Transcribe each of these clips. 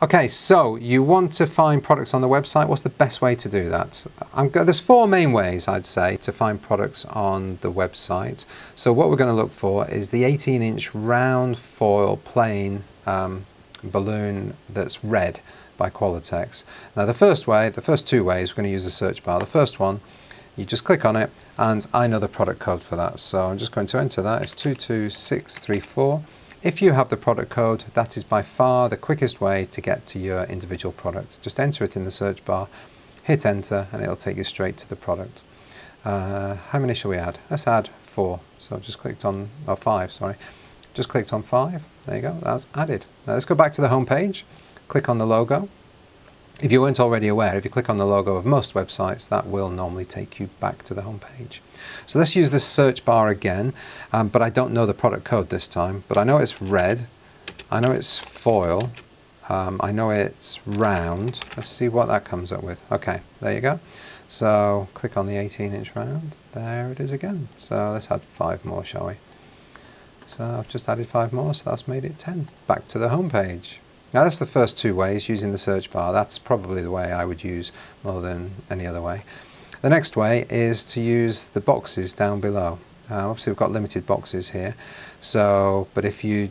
Okay, so you want to find products on the website. What's the best way to do that? There's four main ways, I'd say, to find products on the website. So what we're going to look for is the 18-inch round foil plain balloon that's red by Qualitex. Now the first two ways, we're going to use a search bar. The first one, you just click on it, and I know the product code for that. So I'm just going to enter that. It's 22634. If you have the product code, that is by far the quickest way to get to your individual product. Just enter it in the search bar, hit enter, and it'll take you straight to the product. How many shall we add? Let's add 4. So I've just clicked on, or 5, sorry. Just clicked on 5. There you go, that's added. Now let's go back to the home page, click on the logo. If you weren't already aware, if you click on the logo of most websites, that will normally take you back to the home page. So let's use this search bar again, but I don't know the product code this time, but I know it's red, I know it's foil, I know it's round. Let's see what that comes up with. Okay, there you go. So click on the 18-inch round, there it is again. So let's add 5 more, shall we? So I've just added 5 more, so that's made it 10. Back to the home page. Now that's the first two ways, using the search bar. That's probably the way I would use more than any other way. The next way is to use the boxes down below. Obviously we've got limited boxes here, so, but if you,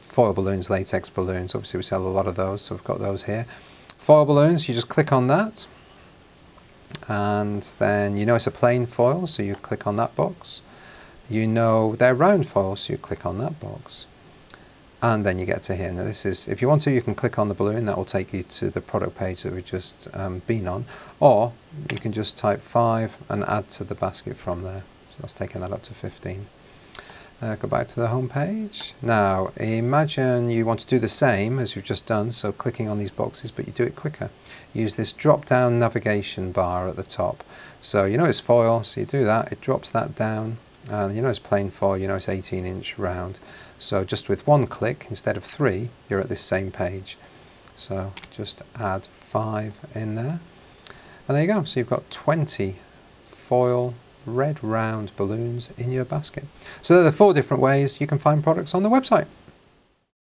foil balloons, latex balloons, obviously we sell a lot of those, so we've got those here. Foil balloons, you just click on that, and then you know it's a plain foil, so you click on that box. You know they're round foils, so you click on that box. And then you get to here. Now this is, if you want to, you can click on the balloon, that will take you to the product page that we've just been on, or you can just type 5 and add to the basket from there. So that's taking that up to 15. Go back to the home page. Now imagine you want to do the same as you've just done, so clicking on these boxes, but you do it quicker. Use this drop down navigation bar at the top. So you know it's foil, so you do that, it drops that down, and you know it's plain foil, you know it's 18-inch round. So just with one click, instead of 3, you're at this same page. So just add 5 in there. And there you go, so you've got 20 foil red round balloons in your basket. So there are 4 different ways you can find products on the website.